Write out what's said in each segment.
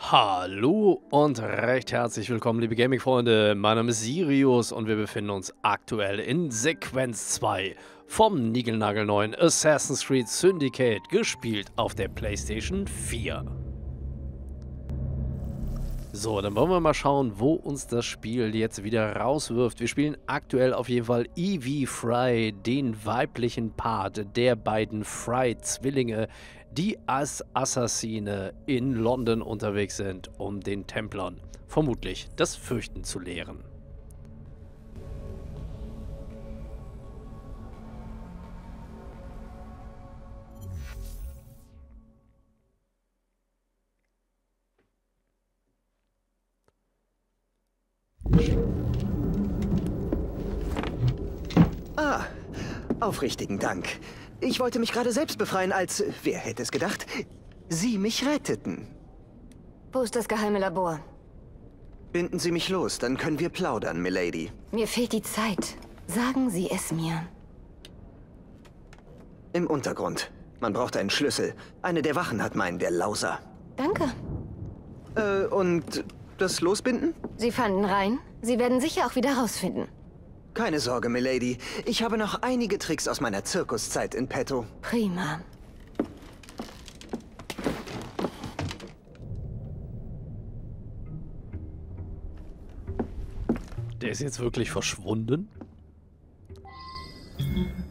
Hallo und recht herzlich willkommen, liebe Gaming-Freunde. Mein Name ist Sirius und wir befinden uns aktuell in Sequenz 2 vom niegelnagelneuen Assassin's Creed Syndicate, gespielt auf der PlayStation 4. So, dann wollen wir mal schauen, wo uns das Spiel jetzt wieder rauswirft. Wir spielen aktuell auf jeden Fall Evie Fry, den weiblichen Part der beiden Fry-Zwillinge, die als Assassine in London unterwegs sind, um den Templern vermutlich das Fürchten zu lehren. Ah, aufrichtigen Dank. Ich wollte mich gerade selbst befreien, als, wer hätte es gedacht, Sie mich retteten. Wo ist das geheime Labor? Binden Sie mich los, dann können wir plaudern, Milady. Mir fehlt die Zeit. Sagen Sie es mir. Im Untergrund. Man braucht einen Schlüssel. Eine der Wachen hat meinen, der Lauser. Danke. Und das Losbinden? Sie fanden rein. Sie werden sicher auch wieder rausfinden. Keine Sorge, Milady. Ich habe noch einige Tricks aus meiner Zirkuszeit in petto. Prima. Der ist jetzt wirklich verschwunden?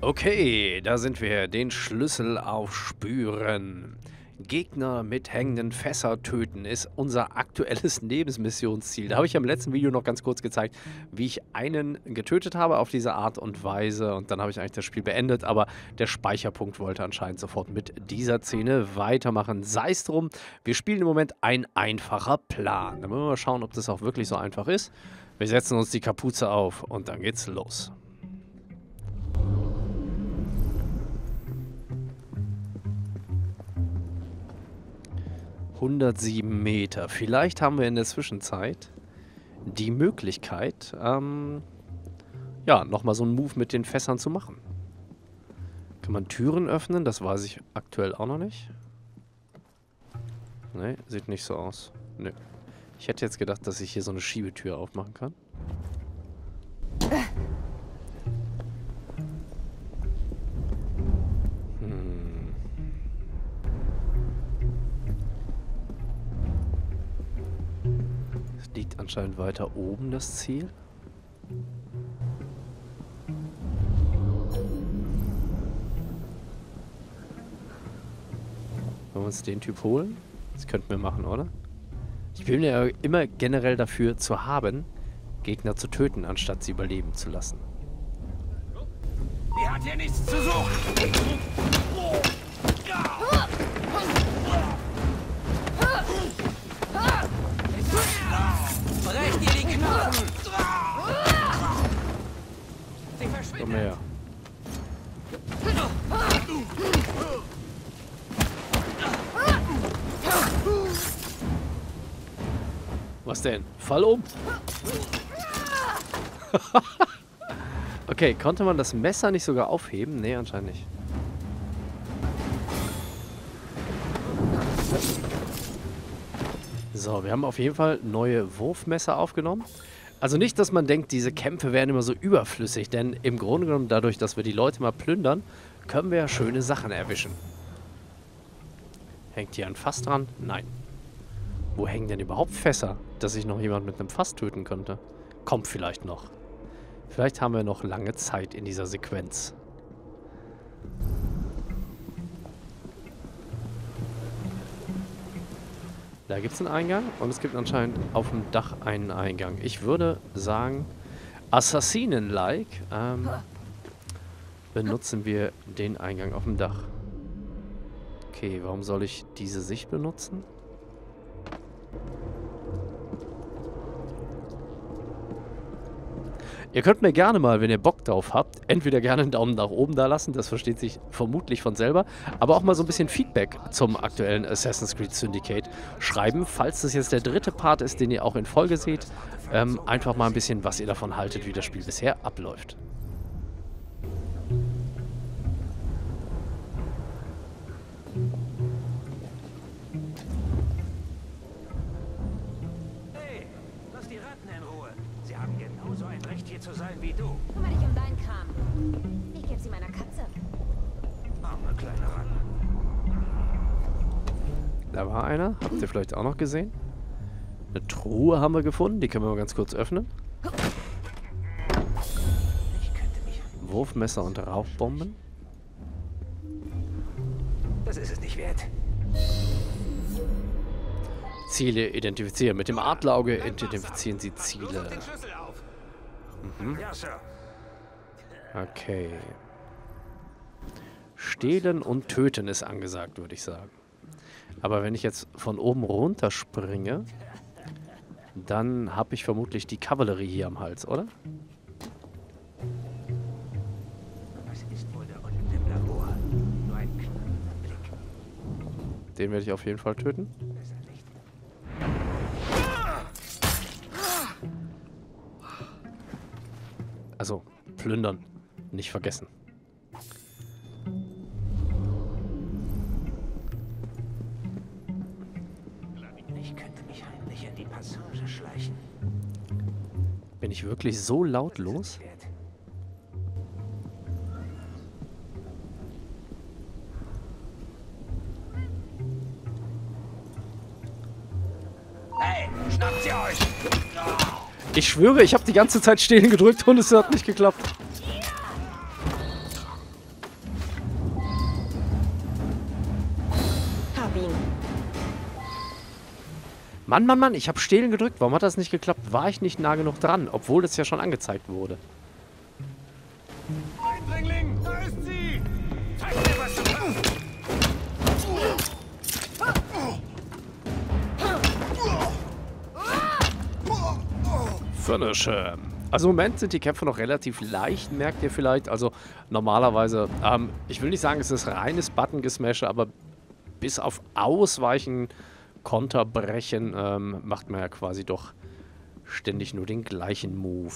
Okay, da sind wir. Den Schlüssel aufspüren. Gegner mit hängenden Fässer töten ist unser aktuelles Lebensmissionsziel. Da habe ich im letzten Video noch ganz kurz gezeigt, wie ich einen getötet habe auf diese Art und Weise. Und dann habe ich eigentlich das Spiel beendet, aber der Speicherpunkt wollte anscheinend sofort mit dieser Szene weitermachen. Sei es drum, wir spielen im Moment ein einfacher Plan. Dann müssen wir mal schauen, ob das auch wirklich so einfach ist. Wir setzen uns die Kapuze auf und dann geht's los. ...107 Meter. Vielleicht haben wir in der Zwischenzeit die Möglichkeit, ja, nochmal so einen Move mit den Fässern zu machen. Kann man Türen öffnen? Das weiß ich aktuell auch noch nicht. Ne, sieht nicht so aus. Nö. Ich hätte jetzt gedacht, dass ich hier so eine Schiebetür aufmachen kann. Liegt anscheinend weiter oben das Ziel. Wollen wir uns den Typ holen? Das könnten wir machen, oder? Ich bin ja immer generell dafür zu haben, Gegner zu töten, anstatt sie überleben zu lassen. Die hat hier nichts zu suchen! Brech dir die Knochen! Sie verschwinden! Komm her. Was denn? Fall um? Okay, konnte man das Messer nicht sogar aufheben? Nee, anscheinend nicht. So, wir haben auf jeden Fall neue Wurfmesser aufgenommen. Also nicht, dass man denkt, diese Kämpfe wären immer so überflüssig, denn im Grunde genommen, dadurch, dass wir die Leute mal plündern, können wir ja schöne Sachen erwischen. Hängt hier ein Fass dran? Nein. Wo hängen denn überhaupt Fässer, dass ich noch jemanden mit einem Fass töten könnte? Kommt vielleicht noch. Vielleicht haben wir noch lange Zeit in dieser Sequenz. Da gibt es einen Eingang und es gibt anscheinend auf dem Dach einen Eingang. Ich würde sagen, Assassinen-like benutzen wir den Eingang auf dem Dach. Okay, warum soll ich diese Sicht benutzen? Ihr könnt mir gerne mal, wenn ihr Bock drauf habt, entweder gerne einen Daumen nach oben da lassen, das versteht sich vermutlich von selber, aber auch mal so ein bisschen Feedback zum aktuellen Assassin's Creed Syndicate schreiben, falls das jetzt der dritte Part ist, den ihr auch in Folge seht, einfach mal ein bisschen, was ihr davon haltet, wie das Spiel bisher abläuft. hier zu sein wie du. Kümmere dich um deinen Kram. Wie geht's sie meiner Katze? Arme kleine Ratten. Da war einer. Habt ihr vielleicht auch noch gesehen? Eine Truhe haben wir gefunden. Die können wir mal ganz kurz öffnen. Wurfmesser und Rauchbomben. Das ist es nicht wert. Ziele identifizieren. Mit dem Adlerauge identifizieren Sie Ziele. Mhm. Okay. Stehlen und töten ist angesagt, würde ich sagen. Aber wenn ich jetzt von oben runter springe, dann habe ich vermutlich die Kavallerie hier am Hals, oder? Den werde ich auf jeden Fall töten. Also, plündern. Nicht vergessen. Ich könnte mich heimlich in die Passage schleichen. Bin ich wirklich so lautlos? Ich schwöre, ich habe die ganze Zeit stehen gedrückt und es hat nicht geklappt. Mann, Mann, Mann, ich habe stehen gedrückt. Warum hat das nicht geklappt? War ich nicht nah genug dran, obwohl das ja schon angezeigt wurde. Eindringling, da ist sie! Zeig mir, was du kannst! Finisher. Also im Moment sind die Kämpfe noch relativ leicht, merkt ihr vielleicht. Also normalerweise, ich will nicht sagen, es ist reines Button-Gesmashe, aber bis auf Ausweichen, Konterbrechen, macht man ja quasi doch ständig nur den gleichen Move.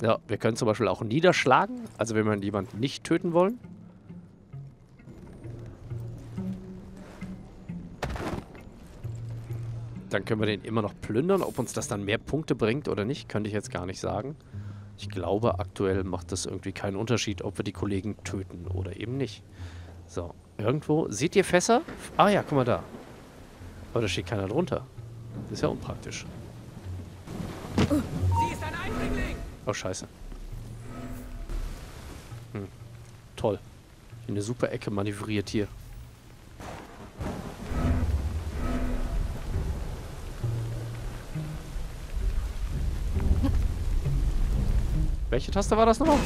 Ja, wir können zum Beispiel auch niederschlagen, also wenn wir jemanden nicht töten wollen. Dann können wir den immer noch plündern. Ob uns das dann mehr Punkte bringt oder nicht, könnte ich jetzt gar nicht sagen. Ich glaube, aktuell macht das irgendwie keinen Unterschied, ob wir die Kollegen töten oder eben nicht. So, irgendwo. Seht ihr Fässer? Ah ja, guck mal da. Aber da steht keiner drunter. Das ist ja unpraktisch. Sie ist ein Eindringling! Oh, scheiße. Hm. Toll. In eine super Ecke manövriert hier. Welche Taste war das nochmal?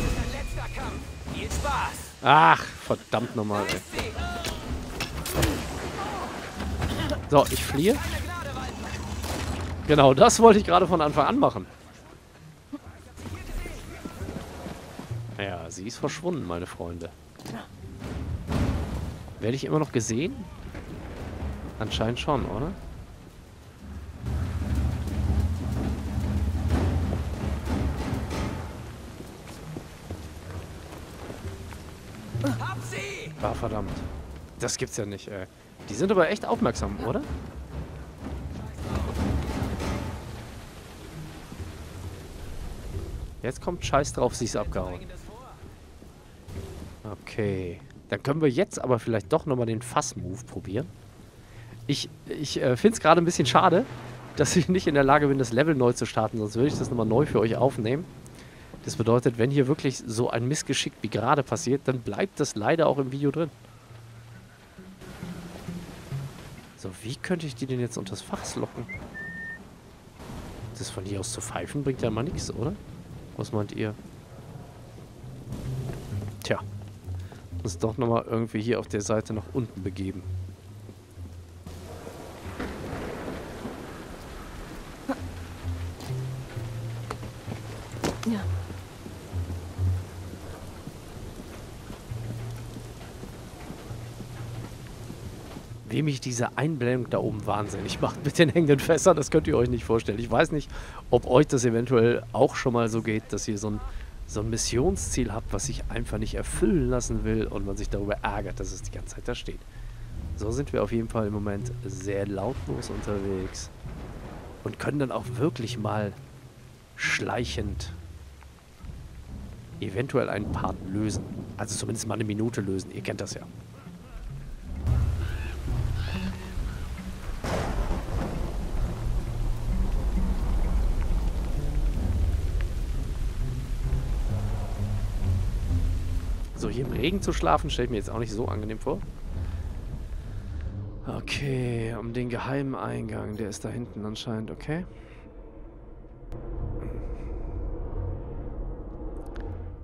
Ach, verdammt nochmal, ey. So, ich fliehe. Genau, das wollte ich gerade von Anfang an machen. Ja, sie ist verschwunden, meine Freunde. Werde ich immer noch gesehen? Anscheinend schon, oder? Ah, verdammt. Das gibt's ja nicht, ey. Die sind aber echt aufmerksam, oder? Jetzt kommt Scheiß drauf, sie ist abgehauen. Okay. Dann können wir jetzt aber vielleicht doch nochmal den Fass-Move probieren. Ich finde es gerade ein bisschen schade, dass ich nicht in der Lage bin, das Level neu zu starten. Sonst würde ich das nochmal neu für euch aufnehmen. Das bedeutet, wenn hier wirklich so ein Missgeschick wie gerade passiert, dann bleibt das leider auch im Video drin. So, wie könnte ich die denn jetzt unters Fass locken? Das von hier aus zu pfeifen bringt ja mal nichts, oder? Was meint ihr? Tja. Muss doch nochmal irgendwie hier auf der Seite nach unten begeben. Ja. Wem mich diese Einblendung da oben wahnsinnig macht mit den hängenden Fässern, das könnt ihr euch nicht vorstellen. Ich weiß nicht, ob euch das eventuell auch schon mal so geht, dass ihr so ein, so ein Missionsziel habe, was ich einfach nicht erfüllen lassen will und man sich darüber ärgert, dass es die ganze Zeit da steht. So sind wir auf jeden Fall im Moment sehr lautlos unterwegs und können dann auch wirklich mal schleichend eventuell einen Part lösen. Also zumindest mal eine Minute lösen. Ihr kennt das ja. So, hier im Regen zu schlafen, stelle ich mir jetzt auch nicht so angenehm vor. Okay, um den geheimen Eingang. Der ist da hinten anscheinend, okay.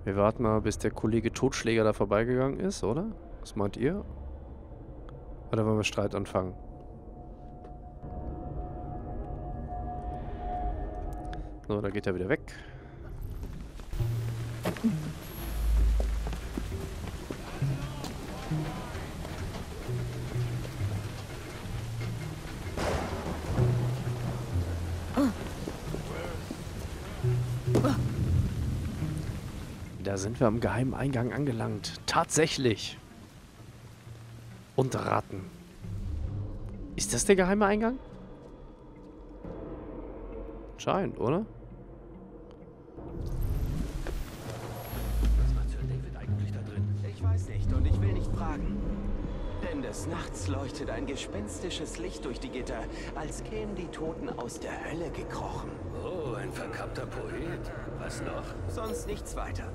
Wir warten mal, bis der Kollege Totschläger da vorbeigegangen ist, oder? Was meint ihr? Oder wollen wir Streit anfangen? So, da geht er wieder weg. Da sind wir am geheimen Eingang angelangt. Tatsächlich. Und raten. Ist das der geheime Eingang? Scheint, oder? Was macht Sir David eigentlich da drin? Ich weiß nicht und ich will nicht fragen. Denn des Nachts leuchtet ein gespenstisches Licht durch die Gitter, als kämen die Toten aus der Hölle gekrochen. Oh, ein verkappter Poet. Was noch? Sonst nichts weiter.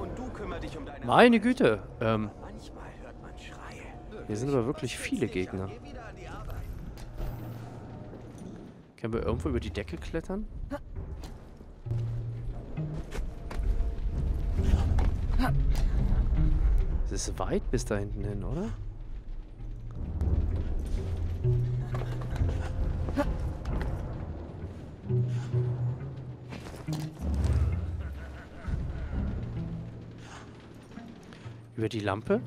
Und du kümmere dich um deine... Meine Güte! Manchmal hört man Schreie. Hier sind aber wirklich viele Gegner. Können wir irgendwo über die Decke klettern? Es ist weit bis da hinten hin, oder? Über die Lampe?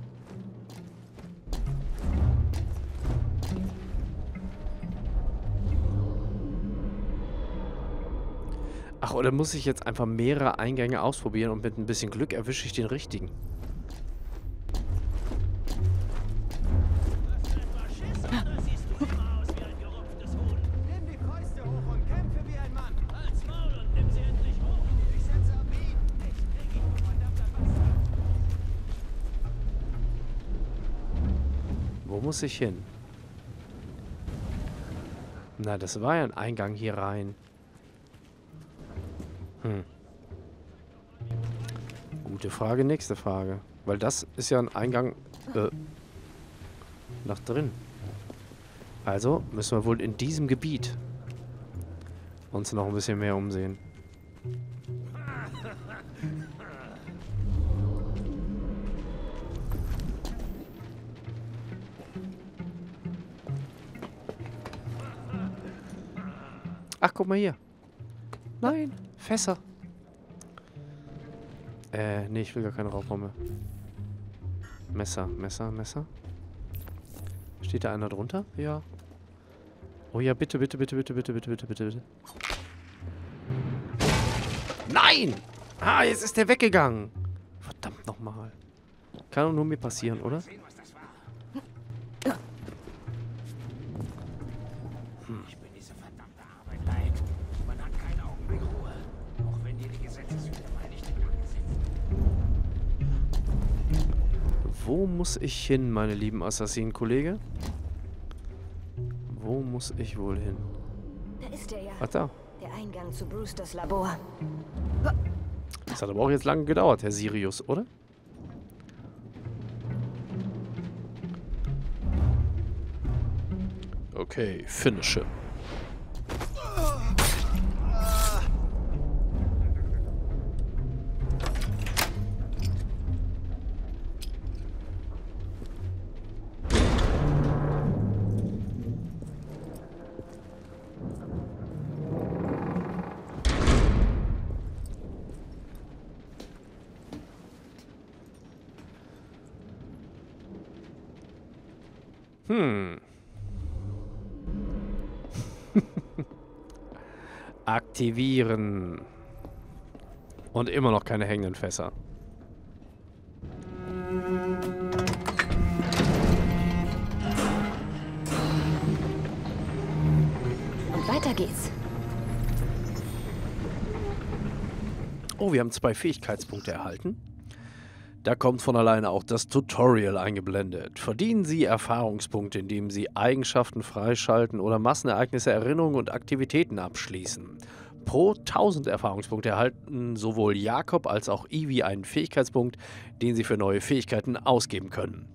Ach, oder muss ich jetzt einfach mehrere Eingänge ausprobieren und mit ein bisschen Glück erwische ich den richtigen? Muss ich hin? Na, das war ja ein Eingang hier rein. Hm. Gute Frage, nächste Frage. Weil das ist ja ein Eingang nach drin. Also müssen wir wohl in diesem Gebiet uns noch ein bisschen mehr umsehen. Ach, guck mal hier. Nein, Fässer. Nee, ich will gar keine Rauchbombe. Messer, Messer, Messer. Steht da einer drunter? Ja. Oh ja, bitte, bitte, bitte, bitte, bitte, bitte, bitte, bitte, bitte. Nein! Ah, jetzt ist der weggegangen. Verdammt nochmal. Kann doch nur mir passieren, oder? Wo muss ich hin, meine lieben Assassinen-Kollege? Wo muss ich wohl hin? Da ist er ja. Ach da. Der Eingang zu Brewsters Labor. Das hat aber auch jetzt lange gedauert, Herr Sirius, oder? Okay, finische. Aktivieren. Und immer noch keine hängenden Fässer. Und weiter geht's. Oh, wir haben 2 Fähigkeitspunkte erhalten. Da kommt von alleine auch das Tutorial eingeblendet. Verdienen Sie Erfahrungspunkte, indem Sie Eigenschaften freischalten oder Massenereignisse, Erinnerungen und Aktivitäten abschließen. Pro 1000 Erfahrungspunkte erhalten sowohl Jacob als auch Evie einen Fähigkeitspunkt, den Sie für neue Fähigkeiten ausgeben können.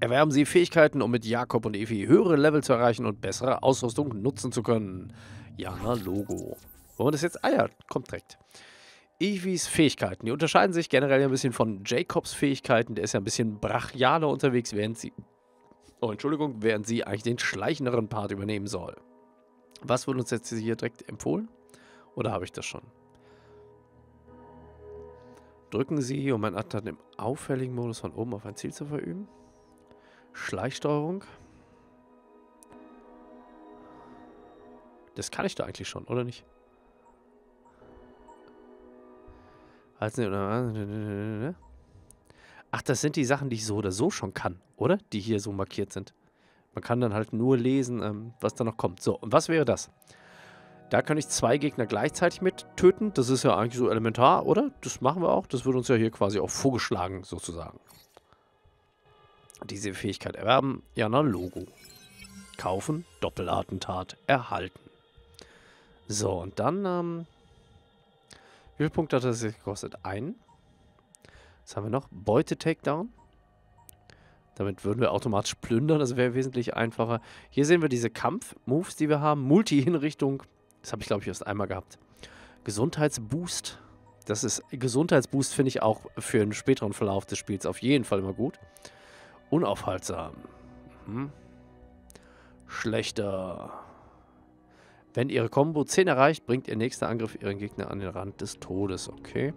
Erwerben Sie Fähigkeiten, um mit Jacob und Evie höhere Level zu erreichen und bessere Ausrüstung nutzen zu können. Jana Logo. Wollen wir das jetzt? Ah ja, kommt direkt. Evies Fähigkeiten, die unterscheiden sich generell ein bisschen von Jacobs Fähigkeiten. Der ist ja ein bisschen brachialer unterwegs, während sie eigentlich den schleichenderen Part übernehmen soll. Was wird uns jetzt hier direkt empfohlen? Oder habe ich das schon? Drücken Sie, um einen Attentat im auffälligen Modus von oben auf ein Ziel zu verüben. Schleichsteuerung. Das kann ich da eigentlich schon, oder nicht? Ach, das sind die Sachen, die ich so oder so schon kann, oder? Die hier so markiert sind. Man kann dann halt nur lesen, was da noch kommt. So, und was wäre das? Da kann ich 2 Gegner gleichzeitig mit töten. Das ist ja eigentlich so elementar, oder? Das machen wir auch. Das wird uns ja hier quasi auch vorgeschlagen, sozusagen. Diese Fähigkeit erwerben. Jana Logo. Kaufen. Doppelattentat. Erhalten. So, und dann, wie viele Punkte hat das jetzt gekostet? 1. Was haben wir noch? Beute-Takedown. Damit würden wir automatisch plündern. Das wäre wesentlich einfacher. Hier sehen wir diese Kampf-Moves, die wir haben. Multi-Hinrichtung. Das habe ich, glaube ich, erst einmal gehabt. Gesundheitsboost. Das ist Gesundheitsboost, finde ich auch für einen späteren Verlauf des Spiels auf jeden Fall immer gut. Unaufhaltsam. Mhm. Schlechter. Wenn Ihre Combo 10 erreicht, bringt Ihr nächster Angriff Ihren Gegner an den Rand des Todes. Okay.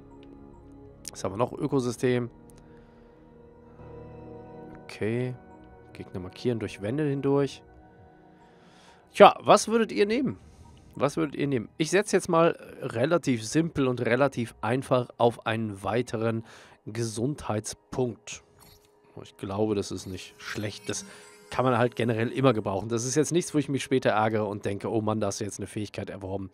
Was haben wir noch? Ökosystem. Okay. Gegner markieren durch Wände hindurch. Tja, was würdet ihr nehmen? Was würdet ihr nehmen? Ich setze jetzt mal relativ simpel und relativ einfach auf einen weiteren Gesundheitspunkt. Ich glaube, das ist nicht schlecht. Das kann man halt generell immer gebrauchen. Das ist jetzt nichts, wo ich mich später ärgere und denke, oh Mann, da hast du jetzt eine Fähigkeit erworben,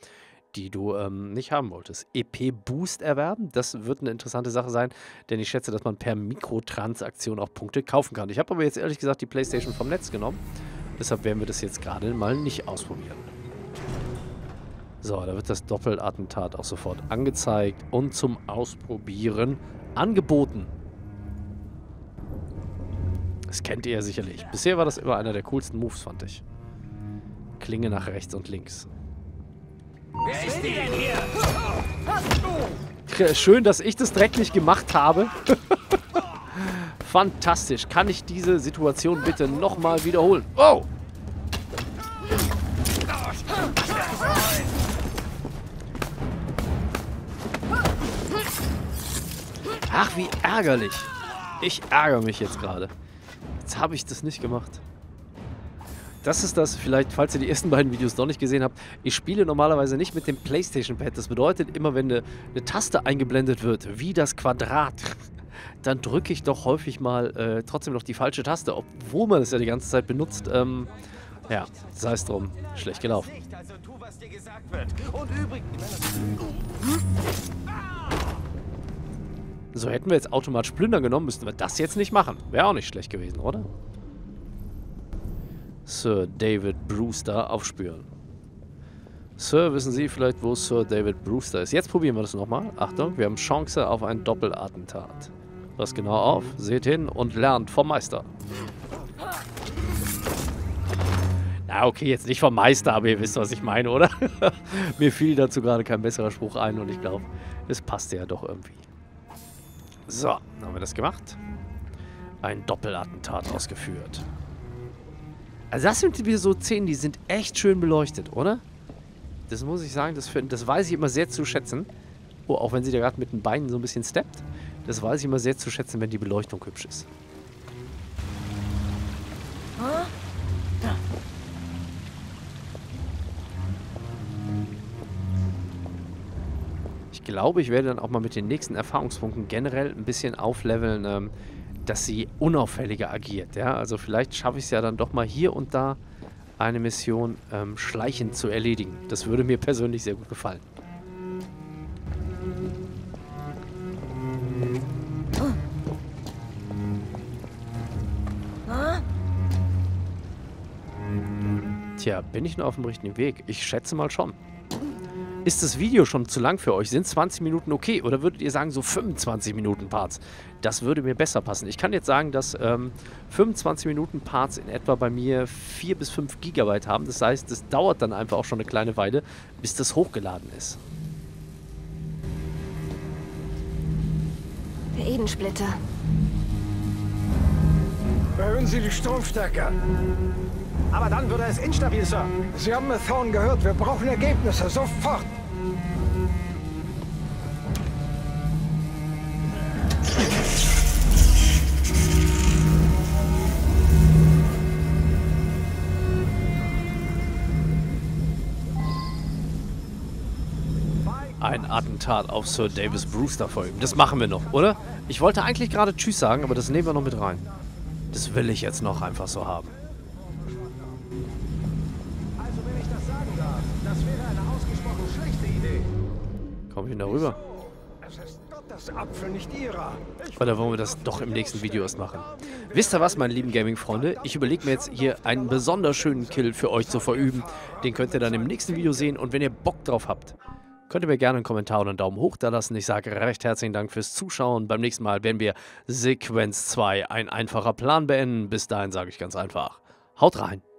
die du nicht haben wolltest. EP-Boost erwerben, das wird eine interessante Sache sein, denn ich schätze, dass man per Mikrotransaktion auch Punkte kaufen kann. Ich habe aber jetzt ehrlich gesagt die PlayStation vom Netz genommen, deshalb werden wir das jetzt gerade mal nicht ausprobieren. So, da wird das Doppelattentat auch sofort angezeigt und zum Ausprobieren angeboten. Das kennt ihr ja sicherlich. Bisher war das immer einer der coolsten Moves, fand ich. Klinge nach rechts und links. Wer ist denn hier? Schön, dass ich das dreckig gemacht habe. Fantastisch. Kann ich diese Situation bitte nochmal wiederholen? Oh! Ach, wie ärgerlich. Ich ärgere mich jetzt gerade. Jetzt habe ich das nicht gemacht. Das ist das, vielleicht, falls ihr die ersten beiden Videos noch nicht gesehen habt, ich spiele normalerweise nicht mit dem PlayStation-Pad. Das bedeutet, immer wenn eine Taste eingeblendet wird, wie das Quadrat, dann drücke ich doch häufig mal trotzdem noch die falsche Taste, obwohl man es ja die ganze Zeit benutzt. Ja, sei es drum. Schlecht gelaufen. Also tu, was dir gesagt wird. Und übrigens... So, hätten wir jetzt automatisch Plündern genommen, müssten wir das jetzt nicht machen. Wäre auch nicht schlecht gewesen, oder? Sir David Brewster aufspüren. Sir, wissen Sie vielleicht, wo Sir David Brewster ist? Jetzt probieren wir das nochmal. Achtung, wir haben Chance auf ein Doppelattentat. Passt genau auf, seht hin und lernt vom Meister. Na, okay, jetzt nicht vom Meister, aber ihr wisst, was ich meine, oder? Mir fiel dazu gerade kein besserer Spruch ein und ich glaube, es passte ja doch irgendwie. So, dann haben wir das gemacht. Ein Doppelattentat ausgeführt. Also das sind wieder so Szenen, die sind echt schön beleuchtet, oder? Das muss ich sagen, das weiß ich immer sehr zu schätzen. Oh, auch wenn sie da gerade mit den Beinen so ein bisschen steppt. Das weiß ich immer sehr zu schätzen, wenn die Beleuchtung hübsch ist. Ich Ich glaube, ich werde dann auch mal mit den nächsten Erfahrungspunkten generell ein bisschen aufleveln, dass sie unauffälliger agiert. Ja? Also vielleicht schaffe ich es ja dann doch mal hier und da eine Mission schleichend zu erledigen. Das würde mir persönlich sehr gut gefallen. Tja, bin ich nur auf dem richtigen Weg? Ich schätze mal schon. Ist das Video schon zu lang für euch? Sind 20 Minuten okay? Oder würdet ihr sagen, so 25 Minuten Parts? Das würde mir besser passen. Ich kann jetzt sagen, dass 25 Minuten Parts in etwa bei mir 4 bis 5 Gigabyte haben. Das heißt, das dauert dann einfach auch schon eine kleine Weile, bis das hochgeladen ist. Der Edensplitter. Erhöhen Sie die Stromstärke. Aber dann würde es instabil, Sir. Sie haben mit Thorn gehört. Wir brauchen Ergebnisse. Sofort. Ein Attentat auf Sir David Brewster verüben. Das machen wir noch, oder? Ich wollte eigentlich gerade Tschüss sagen, aber das nehmen wir noch mit rein. Das will ich jetzt noch einfach so haben. Komme ich denn da rüber? Oder wollen wir das doch im nächsten Video erst machen? Wisst ihr was, meine lieben Gaming-Freunde? Ich überlege mir jetzt hier einen besonders schönen Kill für euch zu verüben. Den könnt ihr dann im nächsten Video sehen. Und wenn ihr Bock drauf habt, könnt ihr mir gerne einen Kommentar oder einen Daumen hoch da lassen. Ich sage recht herzlichen Dank fürs Zuschauen. Beim nächsten Mal werden wir Sequenz 2, ein einfacher Plan, beenden. Bis dahin sage ich ganz einfach, haut rein!